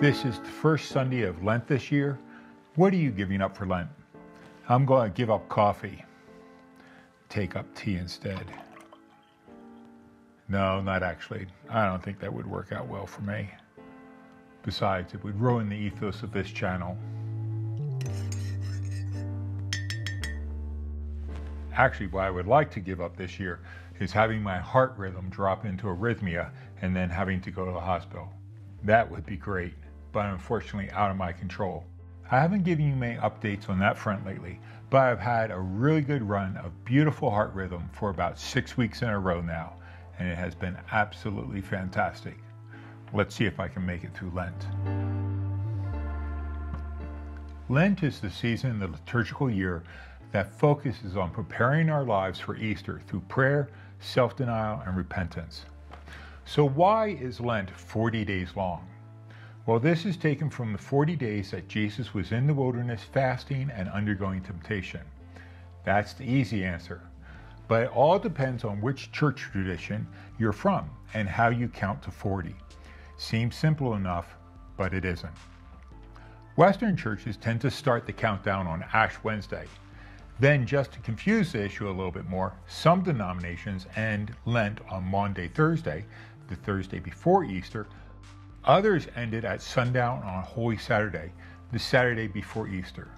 This is the first Sunday of Lent this year. What are you giving up for Lent? I'm going to give up coffee. Take up tea instead. No, not actually. I don't think that would work out well for me. Besides, it would ruin the ethos of this channel. Actually, what I would like to give up this year is having my heart rhythm drop into arrhythmia and then having to go to the hospital. That would be great, but unfortunately out of my control. I haven't given you many updates on that front lately, but I've had a really good run of beautiful heart rhythm for about 6 weeks in a row now, and it has been absolutely fantastic. Let's see if I can make it through Lent. Lent is the season in the liturgical year that focuses on preparing our lives for Easter through prayer, self-denial, and repentance. So why is Lent 40 days long? Well, this is taken from the 40 days that Jesus was in the wilderness fasting and undergoing temptation. That's the easy answer. But it all depends on which church tradition you're from and how you count to 40. Seems simple enough, but it isn't. Western churches tend to start the countdown on Ash Wednesday. Then, just to confuse the issue a little bit more, some denominations end Lent on Maundy Thursday, the Thursday before Easter. Others end it at sundown on Holy Saturday, the Saturday before Easter.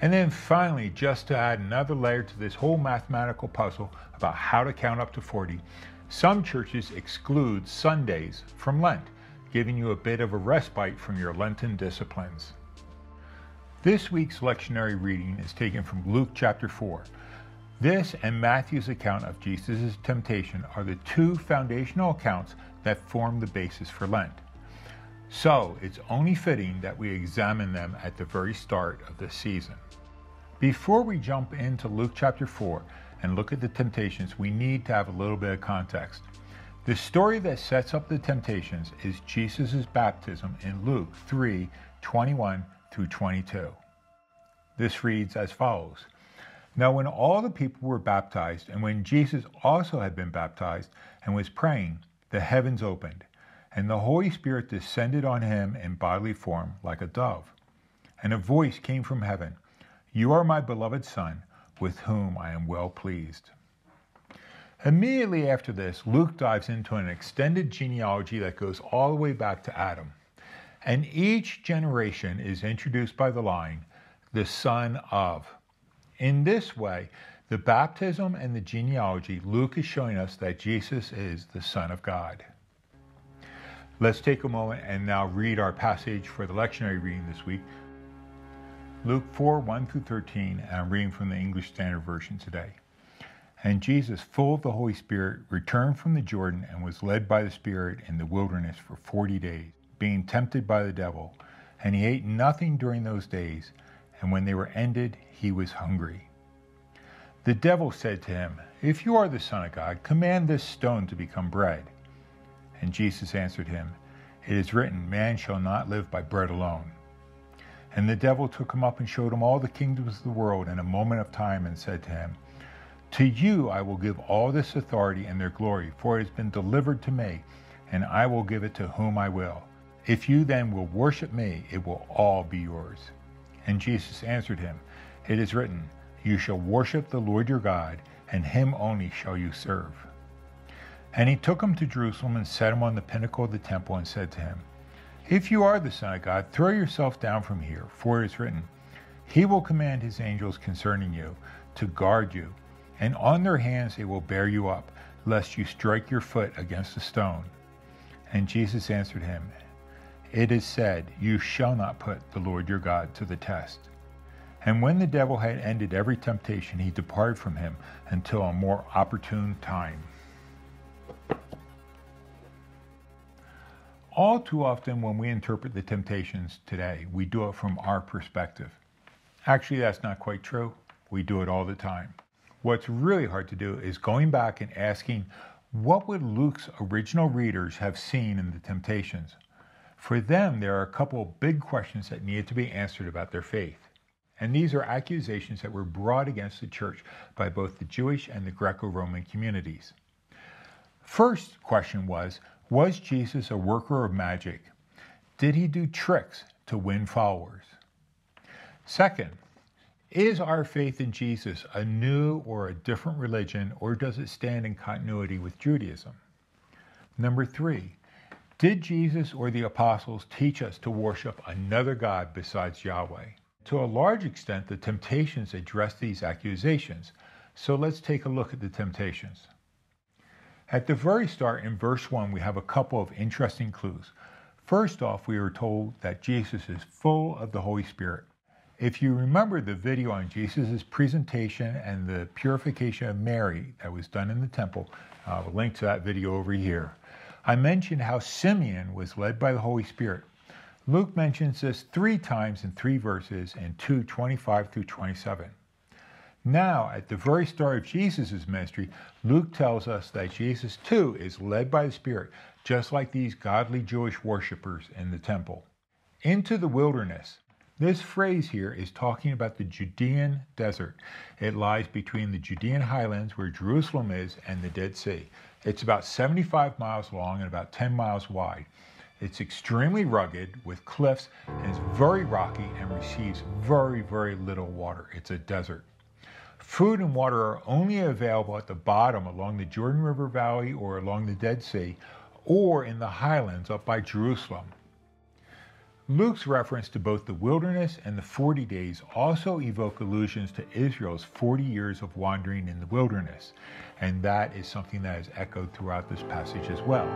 And then finally, just to add another layer to this whole mathematical puzzle about how to count up to 40, some churches exclude Sundays from Lent, giving you a bit of a respite from your Lenten disciplines. This week's lectionary reading is taken from Luke chapter 4. This and Matthew's account of Jesus' temptation are the two foundational accounts that form the basis for Lent. So it's only fitting that we examine them at the very start of this season. Before we jump into Luke chapter 4 and look at the temptations, we need to have a little bit of context. The story that sets up the temptations is Jesus' baptism in Luke 3:21 through 22. This reads as follows. Now when all the people were baptized, and when Jesus also had been baptized and was praying, the heavens opened, and the Holy Spirit descended on him in bodily form like a dove. And a voice came from heaven, "You are my beloved Son, with whom I am well pleased." Immediately after this, Luke dives into an extended genealogy that goes all the way back to Adam. And each generation is introduced by the line, the son of. In this way, the baptism and the genealogy, Luke is showing us that Jesus is the Son of God. Let's take a moment and now read our passage for the lectionary reading this week. Luke 4:1 through 13, and I'm reading from the English Standard Version today. And Jesus, full of the Holy Spirit, returned from the Jordan and was led by the Spirit in the wilderness for 40 days. Being tempted by the devil, and he ate nothing during those days, and when they were ended, he was hungry. The devil said to him, "If you are the Son of God, command this stone to become bread." And Jesus answered him, "It is written, man shall not live by bread alone." And the devil took him up and showed him all the kingdoms of the world in a moment of time, and said to him, "To you I will give all this authority and their glory, for it has been delivered to me, and I will give it to whom I will. If you then will worship me, it will all be yours." And Jesus answered him, "It is written, you shall worship the Lord your God, and him only shall you serve." And he took him to Jerusalem and set him on the pinnacle of the temple and said to him, "If you are the Son of God, throw yourself down from here, for it is written, he will command his angels concerning you to guard you, and on their hands they will bear you up, lest you strike your foot against a stone." And Jesus answered him, "It is said, you shall not put the Lord your God to the test." And when the devil had ended every temptation, he departed from him until a more opportune time. All too often when we interpret the temptations today, we do it from our perspective. Actually, that's not quite true. We do it all the time. What's really hard to do is going back and asking, what would Luke's original readers have seen in the temptations? For them, there are a couple of big questions that needed to be answered about their faith. And these are accusations that were brought against the church by both the Jewish and the Greco-Roman communities. First question was Jesus a worker of magic? Did he do tricks to win followers? Second, is our faith in Jesus a new or a different religion, or does it stand in continuity with Judaism? Number three, did Jesus or the apostles teach us to worship another God besides Yahweh? To a large extent, the temptations address these accusations. So let's take a look at the temptations. At the very start in verse 1, we have a couple of interesting clues. First off, we are told that Jesus is full of the Holy Spirit. If you remember the video on Jesus' presentation and the purification of Mary that was done in the temple, I'll link to that video over here. I mentioned how Simeon was led by the Holy Spirit. Luke mentions this 3 times in 3 verses in 2:25 through 27. Now, at the very start of Jesus' ministry, Luke tells us that Jesus too is led by the Spirit, just like these godly Jewish worshipers in the temple. Into the wilderness. This phrase here is talking about the Judean desert. It lies between the Judean highlands, where Jerusalem is, and the Dead Sea. It's about 75 miles long and about 10 miles wide. It's extremely rugged with cliffs, and it's very rocky and receives very, very little water. It's a desert. Food and water are only available at the bottom along the Jordan River Valley or along the Dead Sea, or in the highlands up by Jerusalem. Luke's reference to both the wilderness and the 40 days also evoke allusions to Israel's 40 years of wandering in the wilderness, and that is something that is echoed throughout this passage as well.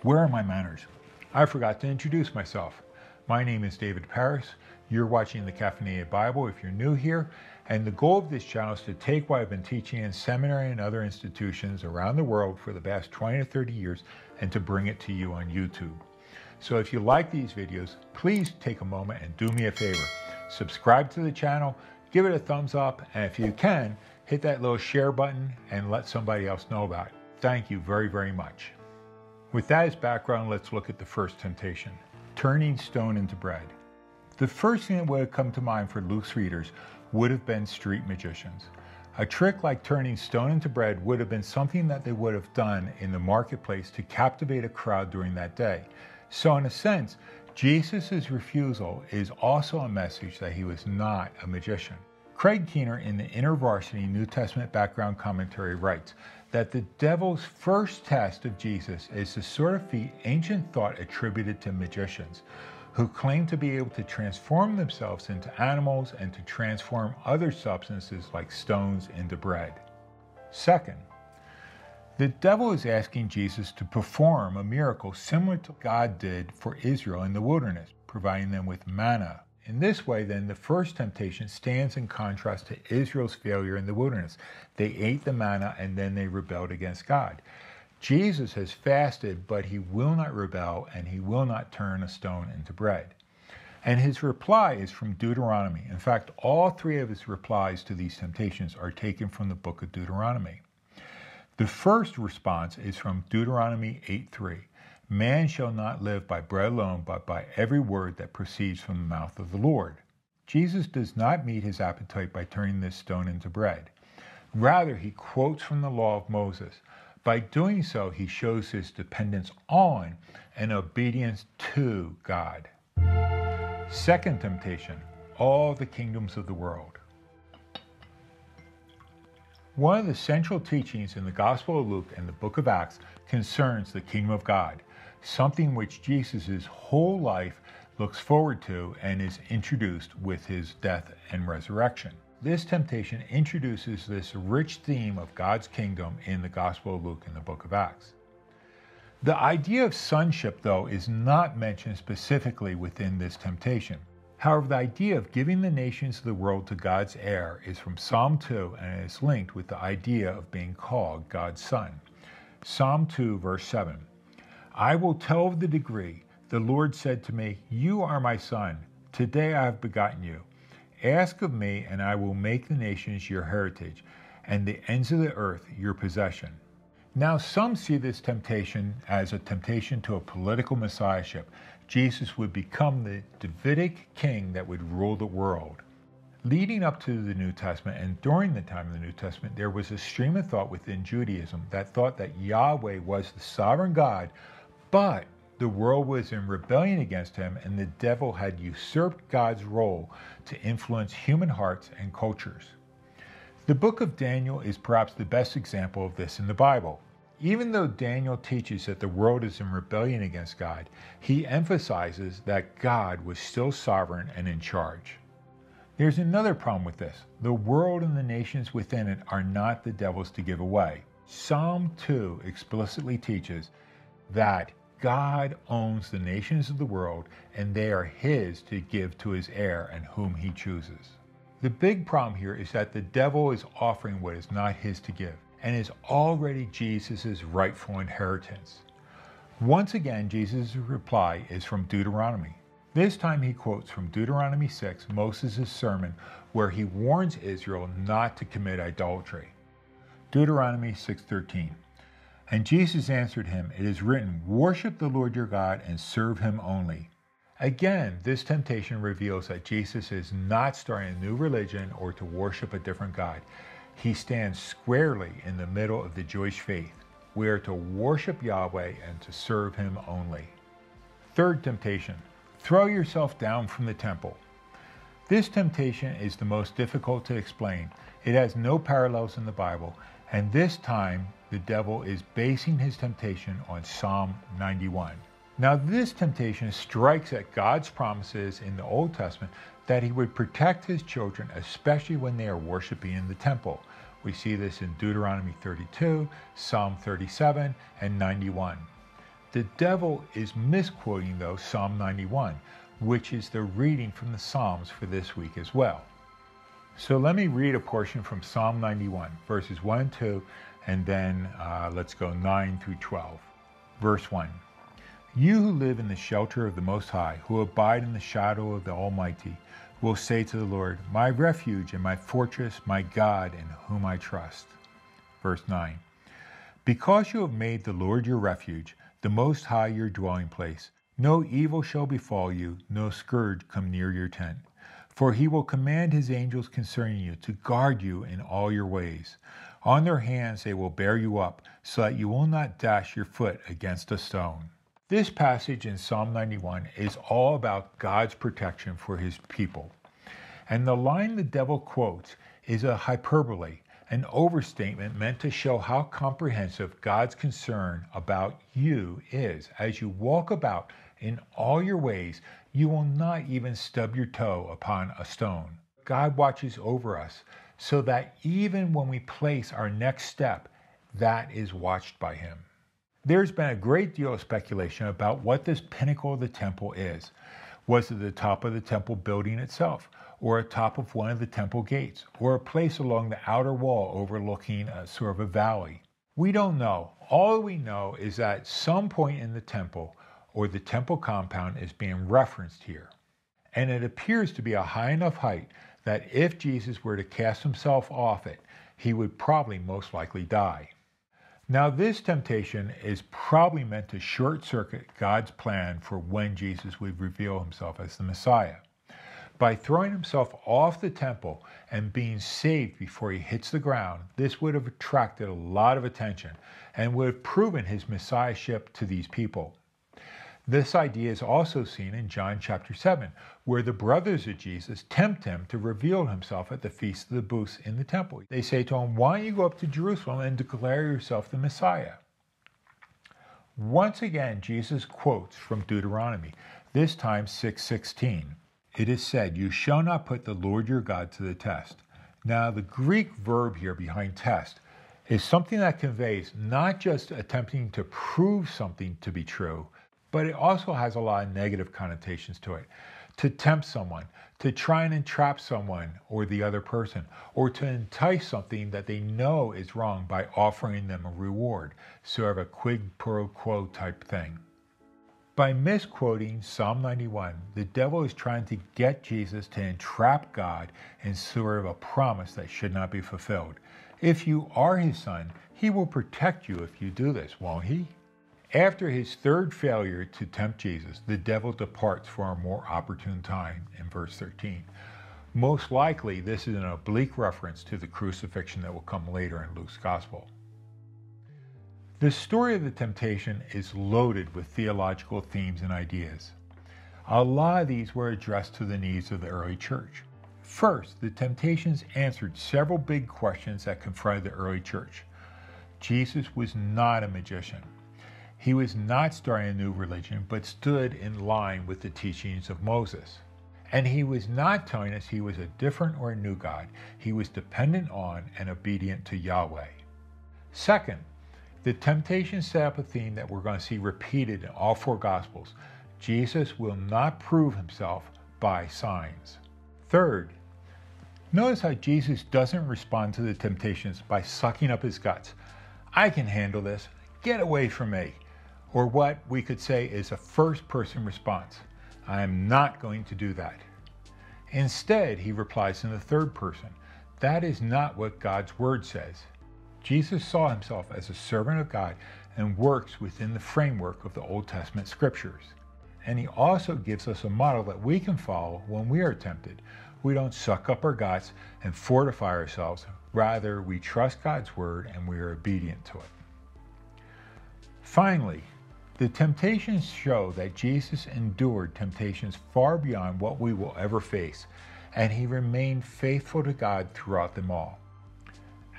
Where are my manners? I forgot to introduce myself. My name is David Paris. You're watching The Caffeinated Bible if you're new here, and the goal of this channel is to take what I've been teaching in seminary and other institutions around the world for the past 20 to 30 years and to bring it to you on YouTube. So if you like these videos, please take a moment and do me a favor. Subscribe to the channel, give it a thumbs up, and if you can, hit that little share button and let somebody else know about it. Thank you very, very much. With that as background, let's look at the first temptation, turning stone into bread. The first thing that would have come to mind for Luke's readers would have been street magicians. A trick like turning stone into bread would have been something that they would have done in the marketplace to captivate a crowd during that day. So in a sense, Jesus' refusal is also a message that he was not a magician. Craig Keener in the InterVarsity New Testament Background Commentary writes that the devil's first test of Jesus is the sort of feat ancient thought attributed to magicians, who claim to be able to transform themselves into animals and to transform other substances like stones into bread. Second, the devil is asking Jesus to perform a miracle similar to God did for Israel in the wilderness, providing them with manna. In this way, then, the first temptation stands in contrast to Israel's failure in the wilderness. They ate the manna and then they rebelled against God. Jesus has fasted, but he will not rebel and he will not turn a stone into bread. And his reply is from Deuteronomy. In fact, all 3 of his replies to these temptations are taken from the book of Deuteronomy. The first response is from Deuteronomy 8:3. Man shall not live by bread alone, but by every word that proceeds from the mouth of the Lord. Jesus does not meet his appetite by turning this stone into bread. Rather, he quotes from the law of Moses. By doing so, he shows his dependence on and obedience to God. Second temptation, all the kingdoms of the world. One of the central teachings in the Gospel of Luke and the book of Acts concerns the kingdom of God, something which Jesus' whole life looks forward to and is introduced with his death and resurrection. This temptation introduces this rich theme of God's kingdom in the Gospel of Luke and the book of Acts. The idea of sonship, though, is not mentioned specifically within this temptation. However, the idea of giving the nations of the world to God's heir is from Psalm 2 and is linked with the idea of being called God's son. Psalm 2, verse 7, I will tell of the degree. The Lord said to me, you are my son. Today I have begotten you. Ask of me, and I will make the nations your heritage, and the ends of the earth your possession. Now, some see this temptation as a temptation to a political messiahship. Jesus would become the Davidic king that would rule the world. Leading up to the New Testament and during the time of the New Testament, there was a stream of thought within Judaism that thought that Yahweh was the sovereign God, but the world was in rebellion against him and the devil had usurped God's role to influence human hearts and cultures. The book of Daniel is perhaps the best example of this in the Bible. Even though Daniel teaches that the world is in rebellion against God, he emphasizes that God was still sovereign and in charge. There's another problem with this. The world and the nations within it are not the devil's to give away. Psalm 2 explicitly teaches that God owns the nations of the world and they are his to give to his heir and whom he chooses. The big problem here is that the devil is offering what is not his to give and is already Jesus' rightful inheritance. Once again, Jesus' reply is from Deuteronomy. This time he quotes from Deuteronomy 6, Moses' sermon, where he warns Israel not to commit idolatry. Deuteronomy 6:13. And Jesus answered him, "It is written, worship the Lord your God and serve him only." Again, this temptation reveals that Jesus is not starting a new religion or to worship a different God. He stands squarely in the middle of the Jewish faith. We are to worship Yahweh and to serve him only. Third temptation. Throw yourself down from the temple. This temptation is the most difficult to explain. It has no parallels in the Bible, and this time the devil is basing his temptation on Psalm 91. Now this temptation strikes at God's promises in the Old Testament that he would protect his children, especially when they are worshiping in the temple. We see this in Deuteronomy 32, Psalm 37, and 91. The devil is misquoting, though, Psalm 91, which is the reading from the Psalms for this week as well. So let me read a portion from Psalm 91, verses 1 and 2, and then let's go 9 through 12. Verse 1, "You who live in the shelter of the Most High, who abide in the shadow of the Almighty, will say to the Lord, my refuge and my fortress, my God in whom I trust." Verse 9, "Because you have made the Lord your refuge, the Most High your dwelling place, no evil shall befall you, no scourge come near your tent. For he will command his angels concerning you to guard you in all your ways. On their hands they will bear you up, so that you will not dash your foot against a stone." This passage in Psalm 91 is all about God's protection for his people. And the line the devil quotes is a hyperbole, an overstatement meant to show how comprehensive God's concern about you is. As you walk about in all your ways, you will not even stub your toe upon a stone. God watches over us so that even when we place our next step, that is watched by him. There's been a great deal of speculation about what this pinnacle of the temple is. Was it the top of the temple building itself, or atop of one of the temple gates, or a place along the outer wall overlooking a sort of a valley? We don't know. All we know is that at some point in the temple, or the temple compound, is being referenced here. And it appears to be a high enough height that if Jesus were to cast himself off it, he would probably most likely die. Now this temptation is probably meant to short-circuit God's plan for when Jesus would reveal himself as the Messiah. By throwing himself off the temple and being saved before he hits the ground, this would have attracted a lot of attention and would have proven his messiahship to these people. This idea is also seen in John chapter 7, where the brothers of Jesus tempt him to reveal himself at the Feast of the Booths in the temple. They say to him, "Why don't you go up to Jerusalem and declare yourself the Messiah?" Once again, Jesus quotes from Deuteronomy, this time 6:16. It is said, "You shall not put the Lord your God to the test." Now, the Greek verb here behind test is something that conveys not just attempting to prove something to be true, but it also has a lot of negative connotations to it. To tempt someone, to try and entrap someone or the other person, or to entice something that they know is wrong by offering them a reward, sort of a quid pro quo type thing. By misquoting Psalm 91, the devil is trying to get Jesus to entrap God in sort of a promise that should not be fulfilled. If you are his son, he will protect you if you do this, won't he? After his third failure to tempt Jesus, the devil departs for a more opportune time in verse 13. Most likely, this is an oblique reference to the crucifixion that will come later in Luke's Gospel. The story of the temptation is loaded with theological themes and ideas. A lot of these were addressed to the needs of the early church. First, the temptations answered several big questions that confronted the early church. Jesus was not a magician. He was not starting a new religion, but stood in line with the teachings of Moses. And he was not telling us he was a different or a new God. He was dependent on and obedient to Yahweh. Second, the temptation set up a theme that we're going to see repeated in all four Gospels. Jesus will not prove himself by signs. Third, notice how Jesus doesn't respond to the temptations by sucking up his guts. I can handle this. Get away from me. Or what we could say is a first-person response. I am not going to do that. Instead, he replies in the third person. That is not what God's word says. Jesus saw himself as a servant of God and works within the framework of the Old Testament scriptures. And he also gives us a model that we can follow when we are tempted. We don't suck up our guts and fortify ourselves. Rather, we trust God's word and we are obedient to it. Finally, the temptations show that Jesus endured temptations far beyond what we will ever face, and he remained faithful to God throughout them all.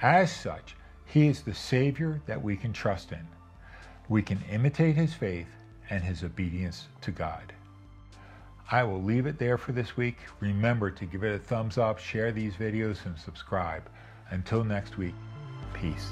As such, he is the Savior that we can trust in. We can imitate his faith and his obedience to God. I will leave it there for this week. Remember to give it a thumbs up, share these videos, and subscribe. Until next week, peace.